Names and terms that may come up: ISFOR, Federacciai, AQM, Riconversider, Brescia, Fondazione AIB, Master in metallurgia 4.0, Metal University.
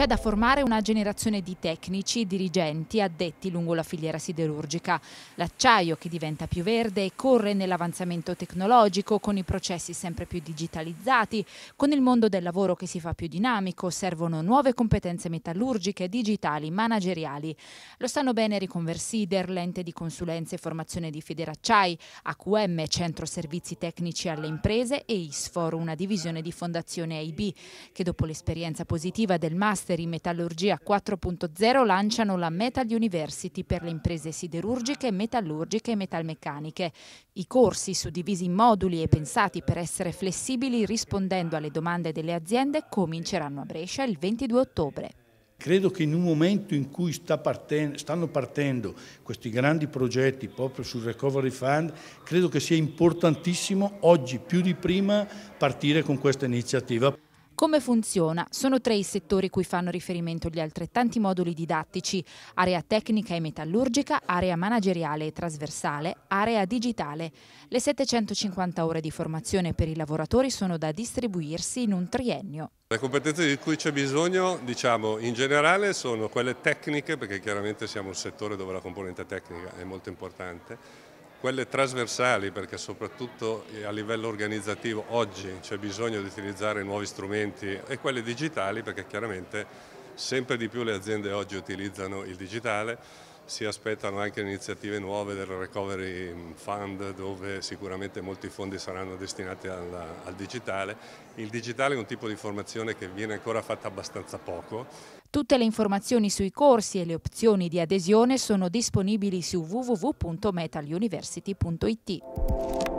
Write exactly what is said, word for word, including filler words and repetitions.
C'è da formare una generazione di tecnici e dirigenti addetti lungo la filiera siderurgica. L'acciaio che diventa più verde corre nell'avanzamento tecnologico, con i processi sempre più digitalizzati, con il mondo del lavoro che si fa più dinamico, servono nuove competenze metallurgiche, digitali, manageriali. Lo sanno bene Riconversider, l'ente di consulenza e formazione di Federacciai, A Q M, Centro Servizi Tecnici alle Imprese, e ISFOR, una divisione di Fondazione A I B, che dopo l'esperienza positiva del master in metallurgia quattro punto zero lanciano la Metal University per le imprese siderurgiche, metallurgiche e metalmeccaniche. I corsi, suddivisi in moduli e pensati per essere flessibili rispondendo alle domande delle aziende, cominceranno a Brescia il ventidue ottobre. Credo che in un momento in cui sta partendo, stanno partendo questi grandi progetti proprio sul Recovery Fund, credo che sia importantissimo oggi più di prima partire con questa iniziativa. Come funziona? Sono tre i settori cui fanno riferimento gli altrettanti moduli didattici: area tecnica e metallurgica, area manageriale e trasversale, area digitale. Le settecentocinquanta ore di formazione per i lavoratori sono da distribuirsi in un triennio. Le competenze di cui c'è bisogno, diciamo, in generale sono quelle tecniche, perché chiaramente siamo un settore dove la componente tecnica è molto importante. Quelle trasversali, perché soprattutto a livello organizzativo oggi c'è bisogno di utilizzare nuovi strumenti, e quelle digitali, perché chiaramente sempre di più le aziende oggi utilizzano il digitale, si aspettano anche iniziative nuove del Recovery Fund, dove sicuramente molti fondi saranno destinati al, al digitale. Il digitale è un tipo di formazione che viene ancora fatta abbastanza poco. Tutte le informazioni sui corsi e le opzioni di adesione sono disponibili su w w w punto metal university punto i t.